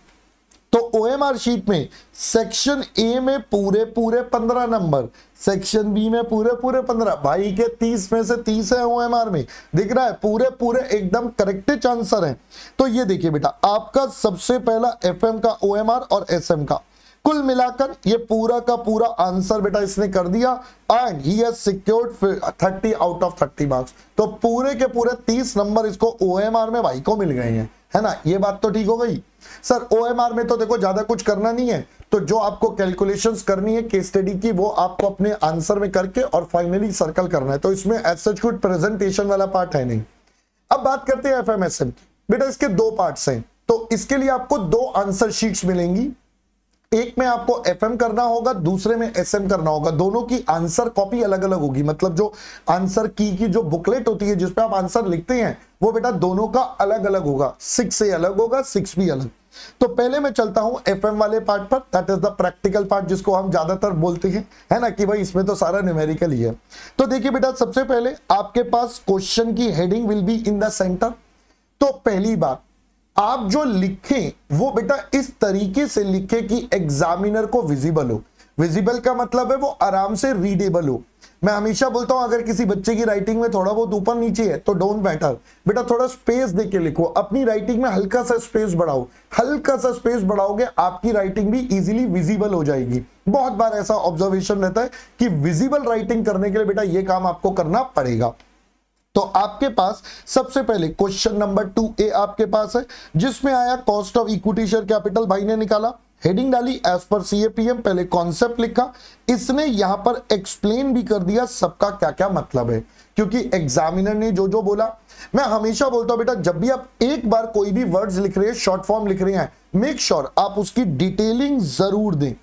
तो OMR शीट में सेक्शन A में पूरे पूरे 15 नंबर, सेक्शन B में पूरे पूरे 15, भाई के 30 में से 30 है OMR में, दिख रहा है पूरे पूरे एकदम करेक्ट आंसर है। तो ये देखिए बेटा आपका सबसे पहला FM का OMR और SM का कुल मिलाकर ये पूरा का पूरा आंसर बेटा इसने कर दिया and he has secured 30 out of 30 marks. तो पूरे के पूरे 30 नंबर इसको OMR में भाई को मिल गए हैं, है ना। ये बात तो ठीक हो गई। सर OMR में तो देखो ज्यादा कुछ करना नहीं है, तो जो आपको कैलकुलेशंस करनी है केस स्टडी की वो आपको अपने आंसर में करके और फाइनली सर्कल करना है, तो इसमें एज सच कुछ प्रेजेंटेशन वाला पार्ट है नहीं। अब बात करते हैं एफएमएसएम की। बेटा इसके 2 पार्ट्स हैं, तो इसके लिए आपको 2 आंसर शीट्स मिलेंगी, एक में आपको FM करना होगा, दूसरे में SM करना होगा। दोनों की आंसर कॉपी अलग अलग होगी, मतलब जो आंसर की जो बुकलेट होती है जिसपे आप आंसर लिखते हैं वो बेटा दोनों का अलग अलग होगा, 6A अलग होगा, 6B अलग। तो पहले मैं चलता हूं FM वाले पार्ट पर, that is the practical part जिसको हम ज्यादातर बोलते हैं, है ना, कि भाई इसमें तो सारा न्यूमेरिकल ही है। तो देखिए बेटा सबसे पहले आपके पास क्वेश्चन की heading will be in the centre. तो पहली बात आप जो लिखें वो बेटा इस तरीके से लिखें कि एग्जामिनर को विजिबल हो। विजिबल का मतलब है वो आराम से रीडेबल हो। मैं हमेशा बोलता हूं अगर किसी बच्चे की राइटिंग में थोड़ा बहुत ऊपर नीचे है तो डोंट मैटर, बेटा थोड़ा स्पेस देके लिखो, अपनी राइटिंग में हल्का सा स्पेस बढ़ाओ। हल्का सा स्पेस बढ़ाओगे आपकी राइटिंग भी इजीली विजिबल हो जाएगी। बहुत बार ऐसा ऑब्जर्वेशन रहता है कि विजिबल राइटिंग करने के लिए बेटा ये काम आपको करना पड़ेगा। तो आपके पास सबसे पहले क्वेश्चन नंबर 2A आपके पास है जिसमें आया cost of equity share capital. भाई ने निकाला, हेडिंग डाली एज पर CAPM, पहले कॉन्सेप्ट लिखा, इसने यहां पर एक्सप्लेन भी कर दिया सबका क्या क्या मतलब है, क्योंकि एग्जामिनर ने जो जो बोला। मैं हमेशा बोलता हूं बेटा जब भी आप एक बार कोई भी वर्ड्स लिख रहे हैं, शॉर्ट फॉर्म लिख रहे हैं, मेक श्योर आप उसकी डिटेलिंग जरूर दें।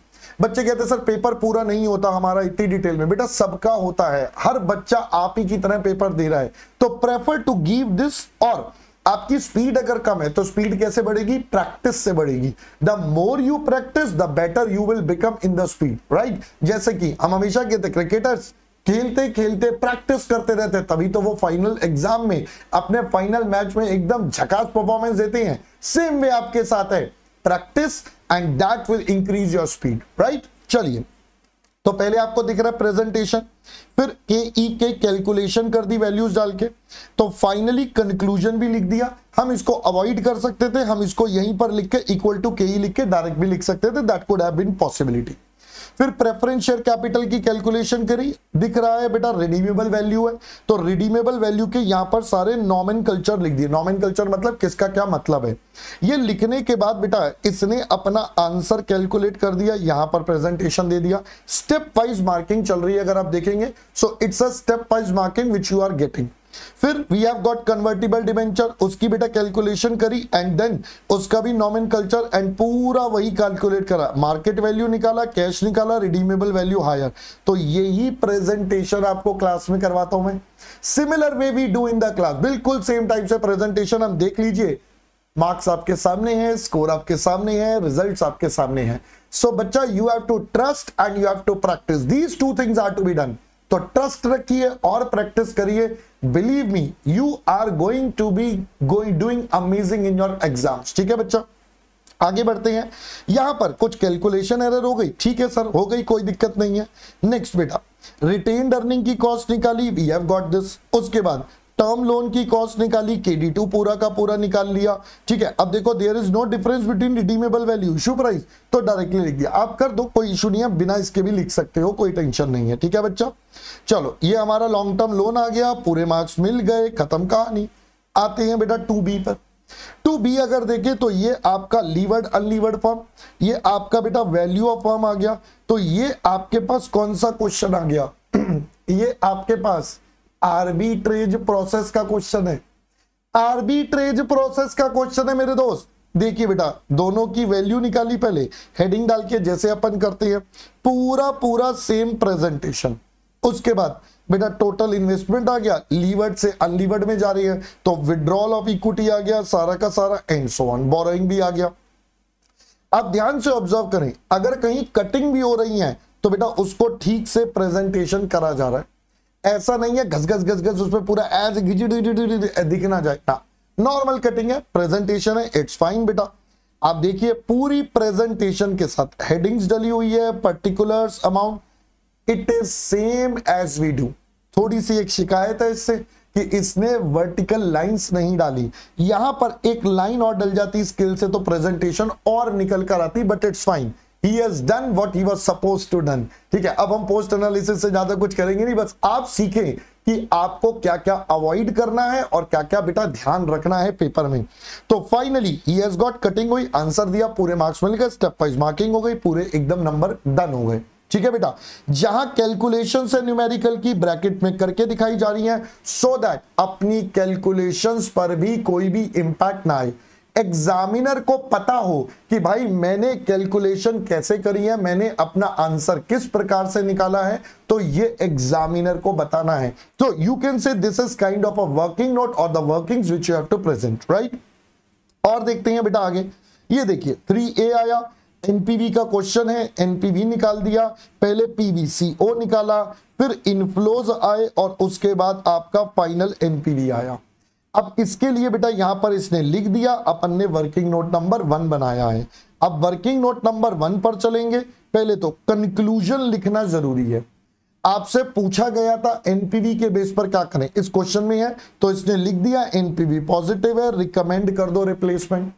बच्चे कहते हैं सर पेपर पूरा नहीं होता हमारा इतनी डिटेल में, बेटा सबका होता है, हर बच्चा आप ही की तरह पेपर दे रहा है, तो प्रेफर टू गिव दिस। और आपकी स्पीड अगर कम है तो स्पीड कैसे बढ़ेगी? प्रैक्टिस से बढ़ेगी। The more you practice the better you will become in the speed, right. जैसे कि हम हमेशा कहते क्रिकेटर्स खेलते खेलते प्रैक्टिस करते रहते तभी तो वो फाइनल एग्जाम में अपने फाइनल मैच में एकदम झकास परफॉर्मेंस देते हैं। सेम वे आपके साथ है, practice and that will increase your speed, right. चलिए तो पहले आपको दिख रहा है प्रेजेंटेशन, फिर KE के कैलकुलेशन कर दी वैल्यूज डाल के, तो फाइनली कंक्लूजन भी लिख दिया। हम इसको अवॉइड कर सकते थे, हम इसको यहीं पर लिख के इक्वल टू KE लिख के डायरेक्ट भी लिख सकते थे, that could have been possibility. फिर प्रेफरेंस शेयर कैपिटल की कैलकुलेशन करी, दिख रहा है बेटा रिडीमेबल वैल्यू है, तो रिडीमेबल वैल्यू के यहां पर सारे नॉमेनकल्चर लिख दिए। नॉमेनकल्चर मतलब किसका क्या मतलब है। ये लिखने के बाद बेटा इसने अपना आंसर कैलकुलेट कर दिया, यहां पर प्रेजेंटेशन दे दिया। स्टेप वाइज मार्किंग चल रही है अगर आप देखेंगे, so it's a step wise marking which you are getting. फिर we have got convertible debenture, उसकी बेटा कैलकुलेशन करी एंड देन उसका भी नॉमेनकल्चर एंड पूरा वही कैलकुलेट करा, मार्केट वैल्यू निकाला, कैश निकाला, रिडीमेबल वैल्यू हायर। तो यही प्रेजेंटेशन आपको क्लास में करवाता हूं मैं, similar way we do in the class, बिल्कुल सेम टाइप से प्रेजेंटेशन हम देख लीजिए, मार्क्स आपके सामने है, स्कोर आपके सामने है, रिजल्ट्स आपके सामने है। सो बच्चा you have to trust and you have to practice, these two things are to be done. तो ट्रस्ट रखिए और प्रैक्टिस करिए, believe me you are going to be doing amazing in your exams. ठीक है बच्चा, आगे बढ़ते हैं। यहां पर कुछ कैलकुलेशन एरर हो गई, ठीक है सर हो गई, कोई दिक्कत नहीं है। नेक्स्ट बेटा रिटेन्ड अर्निंग की कॉस्ट निकाली, वी हैव गॉट दिस। उसके बाद टर्म लोन की कॉस्ट निकाली, KD2 पूरा का पूरा निकाल लिया। ठीक है, अब देखो there is no difference between redeemable value issue price, तो डायरेक्टली लिख दिया, आप कर दो, कोई इशू नहीं है, बिना इसके भी लिख सकते हो, कोई टेंशन नहीं है। ठीक है बच्चा, चलो ये हमारा लॉन्ग टर्म लोन आ गया, पूरे मार्क्स मिल गए, खत्म कहानी। आते हैं बेटा 2B पर। 2B अगर देखें तो ये आपका लीवर्ड अनलीवर्ड फॉर्म, ये आपका बेटा वैल्यू ऑफ फॉर्म आ गया। तो ये आपके पास कौन सा क्वेश्चन आ गया? ये आपके पास आर्बिट्रेज प्रोसेस का क्वेश्चन है, आर्बिट्रेज प्रोसेस का क्वेश्चन है मेरे दोस्त। देखिए बेटा दोनों की वैल्यू निकाली, पहले हेडिंग डाल के जैसे अपन करते हैं, पूरा पूरा सेम प्रेजेंटेशन। उसके बाद बेटा टोटल इन्वेस्टमेंट आ गया, लीवर्ड से अनलीवर्ड में जा रही है, तो विड्रॉल ऑफ इक्विटी आ गया सारा का सारा, एंड सो ऑन, बोरोइंग भी आ गया। आप ध्यान से ऑब्जर्व करें, अगर कहीं कटिंग भी हो रही है तो बेटा उसको ठीक से प्रेजेंटेशन करा जा रहा है, ऐसा नहीं है घस घस घस घस उसमें पूरा एज दिखना जाए ना, नॉर्मल कटिंग है, प्रेजेंटेशन है, इट्स फाइन बेटा। आप देखिए पूरी प्रेजेंटेशन के साथ हेडिंग्स डली हुई है, particulars amount, it is same as we do. थोड़ी सी एक शिकायत है इससे कि इसने वर्टिकल लाइंस नहीं डाली, यहां पर एक लाइन और डल जाती स्किल से तो प्रेजेंटेशन और निकल कर आती, but it's fine, he has done what he was supposed to done। ठीक है, अब हम पोस्ट एनालिसिस से ज्यादा कुछ करेंगे नहीं, बस आप सीखें कि आपको क्या क्या अवॉइड करना है और क्या क्या बेटा ध्यान रखना है पेपर में। तो finally he has got cutting हुई, आंसर दिया, पूरे मार्क्स मिल गए, स्टेप वाइज मार्किंग हो गई, पूरे एकदम नंबर डन हो गए। ठीक है बेटा, जहां कैलकुलेशन से न्यूमेरिकल की ब्रैकेट में करके दिखाई जा रही है, सो दैट अपनी कैलकुलेशन पर भी कोई भी इंपैक्ट ना आए, एग्जामिनर को पता हो कि भाई मैंने कैलकुलेशन कैसे करी है, मैंने अपना आंसर किस प्रकार से निकाला है, तो ये एग्जामिनर को बताना है। तो you can say this is kind of a working note और the workings which you have to present, right. और देखते हैं बेटा आगे, ये देखिए 3A आया, एनपीवी का क्वेश्चन है, एनपीवी निकाल दिया, पहले पीवीसीओ निकाला, फिर इनफ्लोज आए और उसके बाद आपका फाइनल एनपीवी आया। अब इसके लिए बेटा यहां पर इसने लिख दिया, अपन ने वर्किंग नोट नंबर 1 बनाया है। अब वर्किंग नोट नंबर 1 पर चलेंगे, पहले तो कंक्लूजन लिखना जरूरी है। आपसे पूछा गया था एनपीवी के बेस पर क्या करें, इस क्वेश्चन में है, तो इसने लिख दिया एनपीवी पॉजिटिव है, रिकमेंड कर दो रिप्लेसमेंट।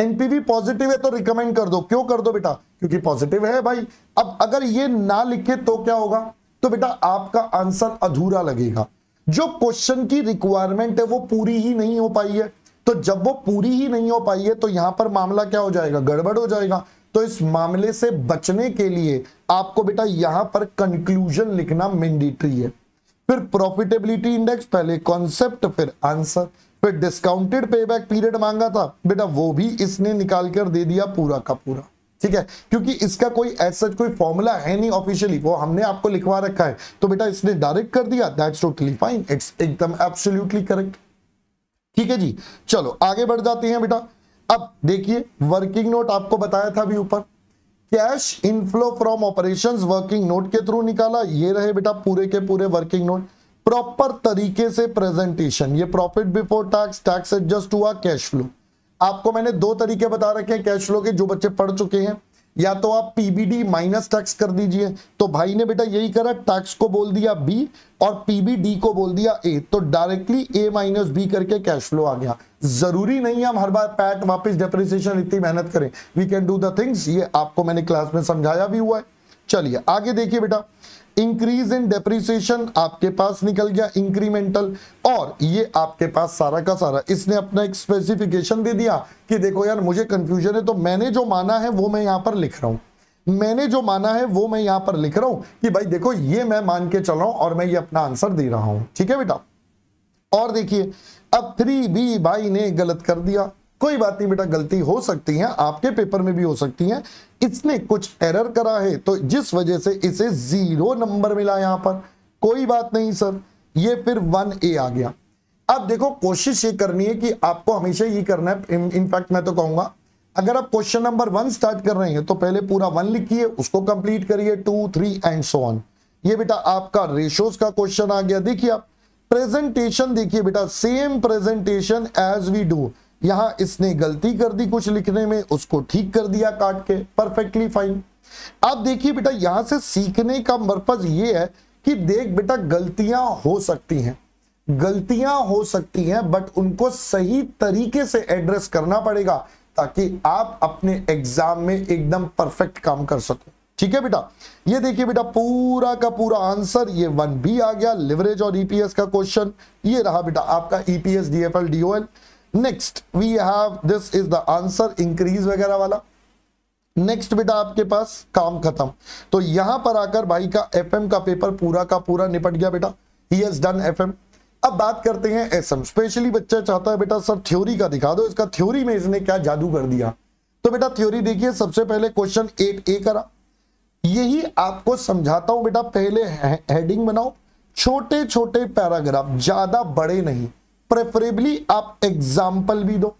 एनपीवी पॉजिटिव है तो रिकमेंड कर दो, क्यों कर दो बेटा? क्योंकि पॉजिटिव है भाई। अब अगर ये ना लिखे तो क्या होगा? तो बेटा आपका आंसर अधूरा लगेगा, जो क्वेश्चन की रिक्वायरमेंट है वो पूरी ही नहीं हो पाई है। तो जब वो पूरी ही नहीं हो पाई है तो यहां पर मामला क्या हो जाएगा? गड़बड़ हो जाएगा। तो इस मामले से बचने के लिए आपको बेटा यहां पर कंक्लूजन लिखना मैंडेटरी है। फिर प्रॉफिटेबिलिटी इंडेक्स, पहले कॉन्सेप्ट फिर आंसर, फिर डिस्काउंटेड पेबैक पीरियड मांगा था बेटा, वो भी इसने निकाल कर दे दिया पूरा का पूरा। ठीक है, क्योंकि इसका कोई ऐसा कोई फॉर्मूला है नहीं ऑफिशियली, वो हमने आपको लिखवा रखा है, तो बेटा इसने डायरेक्ट कर दिया, दैट्स टोटली फाइन, इट्स एकदम एब्सोल्युटली करेक्ट। ठीक है जी, चलो आगे बढ़ जाते हैं बेटा। अब देखिए वर्किंग नोट आपको बताया था अभी ऊपर, cash inflow from operations working note के थ्रू निकाला, ये रहे बेटा पूरे के पूरे वर्किंग नोट, प्रॉपर तरीके से प्रेजेंटेशन, ये profit before tax, tax adjust हुआ, कैश फ्लो। आपको मैंने दो तरीके बता रखे हैं कैश फ्लो के, जो बच्चे पढ़ चुके हैं, या तो आप पीबीडी माइनस टैक्स कर दीजिए, तो भाई ने बेटा यही करा, टैक्स को बोल दिया बी और पीबीडी को बोल दिया ए, तो डायरेक्टली ए माइनस बी करके कैश फ्लो आ गया। जरूरी नहीं है हम हर बार पैट वापस डेप्रिसिएशन इतनी मेहनत करें, we can do the things, ये आपको मैंने क्लास में समझाया भी हुआ है। चलिए आगे देखिए बेटा, इंक्रीज इन डेप्रिसिएशन आपके पास निकल गया इंक्रीमेंटल, और ये आपके पास सारा का सारा इसने अपना एक स्पेसिफिकेशन दे दिया कि देखो यार मुझे कंफ्यूजन है, तो मैंने जो माना है वो मैं यहाँ पर लिख रहा हूँ, मैंने जो माना है वो मैं यहाँ पर लिख रहा हूँ कि भाई देखो ये मैं मान के चल रहा हूँ और मैं ये अपना आंसर दे रहा हूँ। ठीक है बेटा, और देखिए अब 3B भाई ने गलत कर दिया, कोई बात नहीं बेटा, गलती हो सकती है, आपके पेपर में भी हो सकती है। इसने कुछ एरर करा है तो जिस वजह से इसे 0 नंबर मिला यहां पर, कोई बात नहीं सर, ये फिर 1A आ गया। अब देखो कोशिश ये करनी है कि आपको हमेशा ये करना है, इनफैक्ट मैं तो कहूंगा अगर आप क्वेश्चन नंबर 1 स्टार्ट कर रहे हैं तो पहले पूरा 1 लिखिए, उसको कंप्लीट करिए, 2, 3 एंड सो ऑन। ये बेटा आपका रेशियोज का क्वेश्चन आ गया। देखिए आप प्रेजेंटेशन, देखिए बेटा same presentation as we do, यहां इसने गलती कर दी कुछ लिखने में, उसको ठीक कर दिया काट के, परफेक्टली फाइन। आप देखिए बेटा यहां से सीखने का पर्पज ये है कि देख बेटा गलतियां हो सकती हैं, बट उनको सही तरीके से एड्रेस करना पड़ेगा ताकि आप अपने एग्जाम में एकदम परफेक्ट काम कर सको। ठीक है बेटा, ये देखिए बेटा पूरा का पूरा आंसर, ये 1B आ गया, लिवरेज और ईपीएस का क्वेश्चन। ये रहा बेटा आपका EPS DFL DOL. Next we have, this is the answer, increase वगैरह वाला। नेक्स्ट बेटा आपके पास काम खत्म। तो यहां पर आकर भाई का एफएम का पेपर पूरा का पूरा निपट गया बेटा, ही हैज डन एफएम। अब बात करते हैं एसएम। स्पेशली बच्चा चाहता है बेटा सर थ्योरी का दिखा दो, इसका थ्योरी में इसने क्या जादू कर दिया। तो बेटा थ्योरी देखिए, सबसे पहले क्वेश्चन 8A करा, यही आपको समझाता हूं बेटा। पहले हेडिंग बनाओ, छोटे छोटे पैराग्राफ, ज्यादा बड़े नहीं, प्रेफरेबली आप एग्जाम्पल भी दो।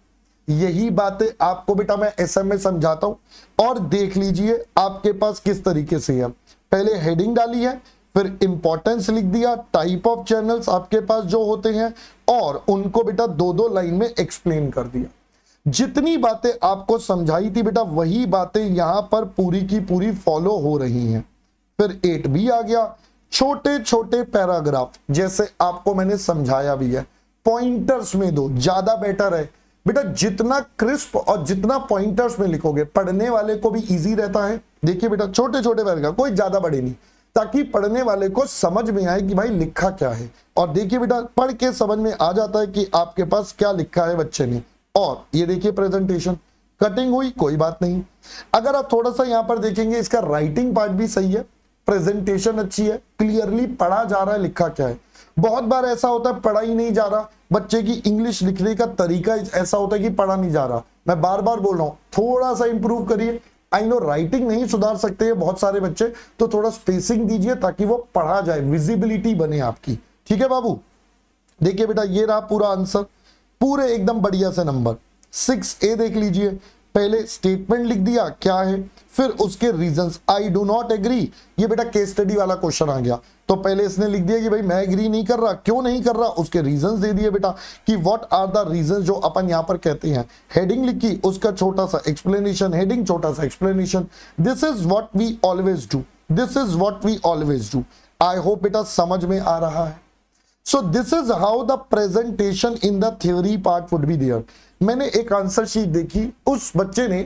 यही बातें आपको बेटा मैं एसएम में समझाता हूं। और देख लीजिए आपके पास किस तरीके से है, पहले हेडिंग डाली है, फिर इंपॉर्टेंस लिख दिया, टाइप ऑफ चैनल्स आपके पास जो होते हैं, और उनको बेटा 2-2 लाइन में एक्सप्लेन कर दिया। जितनी बातें आपको समझाई थी बेटा वही बातें यहां पर पूरी की पूरी फॉलो हो रही हैं। फिर 8B आ गया, छोटे छोटे पैराग्राफ, जैसे आपको मैंने समझाया भी है, पॉइंटर्स में दो ज्यादा बेटर है बेटा। जितना क्रिस्प और जितना पॉइंटर्स में लिखोगे पढ़ने वाले को भी ईजी रहता है। देखिए बेटा छोटे छोटे पैराग्राफ, कोई ज्यादा बड़े नहीं, ताकि पढ़ने वाले को समझ में आए कि भाई लिखा क्या है। और देखिए बेटा पढ़ के समझ में आ जाता है कि आपके पास क्या लिखा है बच्चे ने। और ये देखिए प्रेजेंटेशन, कटिंग हुई कोई बात नहीं। अगर आप थोड़ा सा यहाँ पर देखेंगे, इसका राइटिंग पार्ट भी सही है, प्रेजेंटेशन अच्छी है, क्लियरली पढ़ा जा रहा है लिखा क्या है। बहुत बार ऐसा होता है पढ़ा ही नहीं जा रहा, बच्चे की इंग्लिश लिखने का तरीका ऐसा होता है कि पढ़ा नहीं जा रहा। मैं बार बार बोल रहा हूँ थोड़ा सा इंप्रूव करिए। आई नो राइटिंग नहीं सुधार सकते हैं बहुत सारे बच्चे, तो थोड़ा स्पेसिंग दीजिए ताकि वो पढ़ा जाए, विजिबिलिटी बने आपकी। ठीक है बाबू, देखिए बेटा ये रहा पूरा आंसर, पूरे एकदम बढ़िया से नंबर। 6A देख लीजिए, पहले स्टेटमेंट लिख दिया क्या है, फिर उसके reasons, I do not agree, ये बेटा केस स्टडी वाला क्वेश्चन आ गया। तो पहले इसने लिख दिया कि भाई मैं एग्री नहीं कर रहा, क्यों नहीं कर रहा, उसके रीजंस दे दिए बेटा कि व्हाट आर द रीजंस जो अपन यहाँ पर कहते हैं। हेडिंग लिखी, उसका छोटा सा एक्सप्लेनेशन, हेडिंग छोटा सा explanation, this is what we always do, this is what we always do. I hope बेटा समझ में आ रहा है। So this is how the presentation in the theory part would be there. मैंने एक आंसर शीट देखी, उस बच्चे ने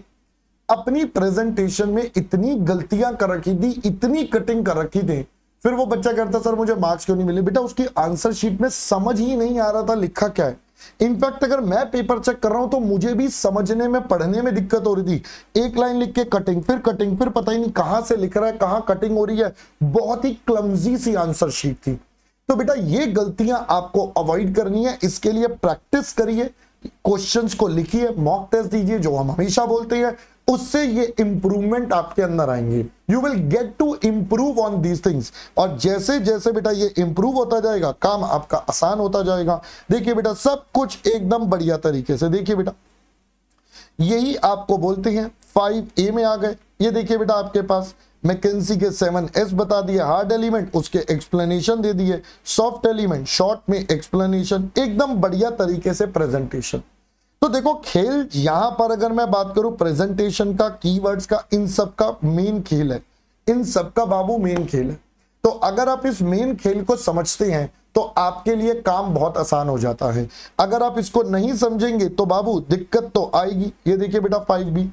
अपनी प्रेजेंटेशन में इतनी गलतियां कर रखी थी, इतनी कटिंग कर रखी थी, फिर वो बच्चा कहता सर मुझे मार्क्स क्यों नहीं मिले। बेटा उसकी आंसर शीट में समझ ही नहीं आ रहा था लिखा क्या है। इनफैक्ट अगर मैं पेपर चेक कर रहा हूं तो मुझे भी समझने में, पढ़ने में दिक्कत हो रही थी। एक लाइन लिख के कटिंग, फिर कटिंग, फिर पता ही नहीं कहां से लिख रहा है, कहां कटिंग हो रही है। बहुत ही क्लमजी सी आंसर शीट थी। तो बेटा ये गलतियां आपको अवॉइड करनी है, इसके लिए प्रैक्टिस करिए, क्वेश्चंस को लिखिए, मॉक टेस्ट दीजिए जो हम हमेशा बोलते हैं, उससे ये इंप्रूवमेंट आपके अंदर आएंगे। You will get to improve on these things. और जैसे जैसे बेटा ये इंप्रूव होता जाएगा काम आपका आसान होता जाएगा। देखिए बेटा सब कुछ एकदम बढ़िया तरीके से। देखिए बेटा यही आपको बोलते हैं। 5A में आ गए, ये देखिए बेटा आपके पास मैकेंजी के 7S बता दिए, हार्ड एलिमेंट उसके एक्सप्लेनेशन दे दिए, सॉफ्ट एलिमेंट शॉर्ट में एक्सप्लेनेशन, एकदम बढ़िया तरीके से प्रेजेंटेशन। तो देखो खेल यहां पर अगर मैं बात करूं प्रेजेंटेशन का, कीवर्ड्स का, इन सब का मेन खेल है, इन सब का बाबू मेन खेल है। तो अगर आप इस मेन खेल को समझते हैं तो आपके लिए काम बहुत आसान हो जाता है। अगर आप इसको नहीं समझेंगे तो बाबू दिक्कत तो आएगी। ये देखिए बेटा 5B,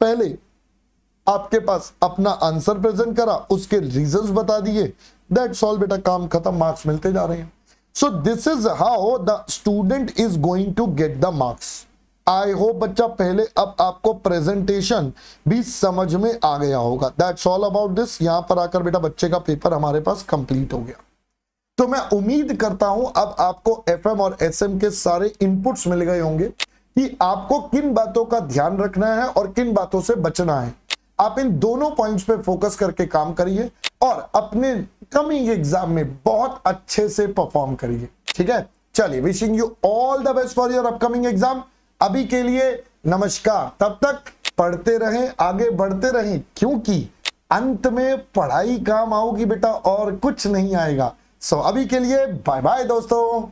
पहले आपके पास अपना आंसर प्रेजेंट करा, उसके रीजंस बता दिए, दैट्स ऑल बेटा काम खत्म, मार्क्स मिलते जा रहे हैं। So this is how the student is going to get the marks. I hope बच्चा पहले अब आपको प्रेजेंटेशन भी समझ में आ गया होगा। That's all about this. यहां पर आकर बेटा बच्चे का पेपर हमारे पास कंप्लीट हो गया। तो मैं उम्मीद करता हूं अब आपको एफएम और एसएम के सारे इनपुट्स मिल गए होंगे कि आपको किन बातों का ध्यान रखना है और किन बातों से बचना है। आप इन दोनों पॉइंट्स पे फोकस करके काम करिए और अपने कमिंग एग्जाम में बहुत अच्छे से परफॉर्म करिए, ठीक है। चलिए, wishing you all the best for your upcoming exam. अभी के लिए नमस्कार। तब तक पढ़ते रहें, आगे बढ़ते रहें, क्योंकि अंत में पढ़ाई काम आओगी बेटा और कुछ नहीं आएगा। सो अभी के लिए बाय बाय दोस्तों।